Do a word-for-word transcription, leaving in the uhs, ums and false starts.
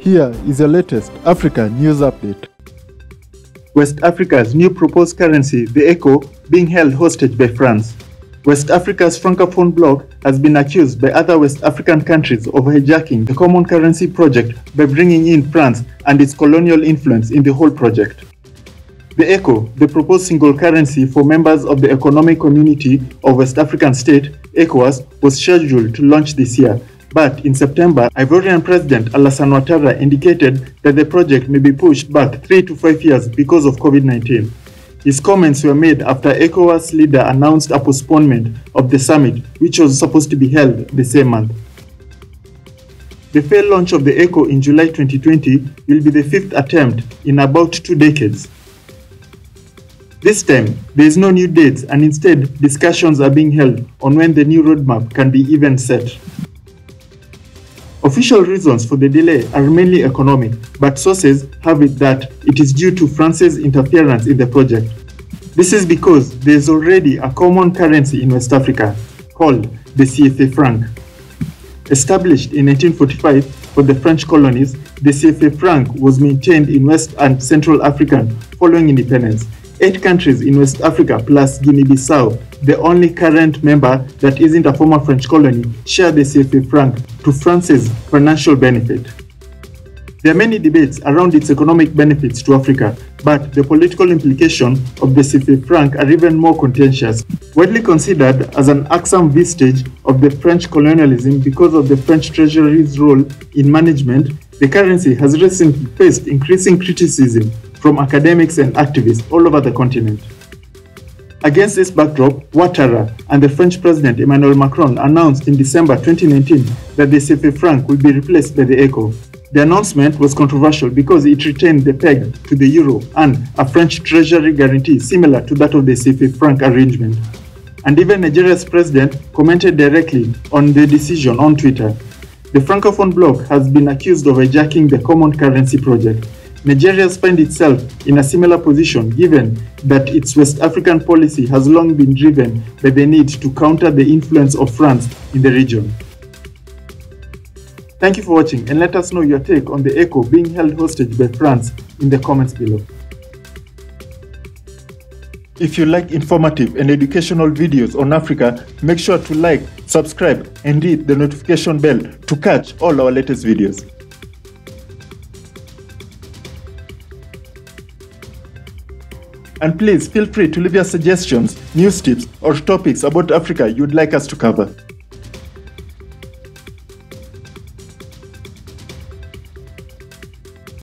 Here is the latest Africa news update. West Africa's new proposed currency, the ECO, being held hostage by France. West Africa's francophone bloc has been accused by other West African countries of hijacking the common currency project by bringing in France and its colonial influence in the whole project. The ECO, the proposed single currency for members of the Economic Community of West African States, ECOWAS, was scheduled to launch this year, but in September, Ivorian President Alassane Ouattara indicated that the project may be pushed back three to five years because of COVID nineteen. His comments were made after ECOWAS leader announced a postponement of the summit, which was supposed to be held the same month. The failed launch of the ECO in July twenty twenty will be the fifth attempt in about two decades. This time, there is no new dates, and instead, discussions are being held on when the new roadmap can be even set. Official reasons for the delay are mainly economic, but sources have it that it is due to France's interference in the project. This is because there is already a common currency in West Africa, called the C F A franc. Established in eighteen forty-five for the French colonies, the C F A franc was maintained in West and Central Africa following independence. Eight countries in West Africa plus Guinea-Bissau, the only current member that isn't a former French colony, share the C F A franc to France's financial benefit. There are many debates around its economic benefits to Africa, but the political implications of the C F A franc are even more contentious, widely considered as an axum vestige of the French colonialism because of the French treasury's role in management. The currency has recently faced increasing criticism from academics and activists all over the continent. Against this backdrop, Ouattara and the French President Emmanuel Macron announced in December twenty nineteen that the C F A franc will be replaced by the ECO. The announcement was controversial because it retained the peg to the euro and a French treasury guarantee similar to that of the C F A franc arrangement. And even Nigeria's president commented directly on the decision on Twitter. The francophone bloc has been accused of hijacking the common currency project. Nigeria finds itself in a similar position given that its West African policy has long been driven by the need to counter the influence of France in the region. Thank you for watching, and let us know your take on the ECO being held hostage by France in the comments below. If you like informative and educational videos on Africa, make sure to like, subscribe, and hit the notification bell to catch all our latest videos. And please feel free to leave your suggestions, news tips, or topics about Africa you'd like us to cover.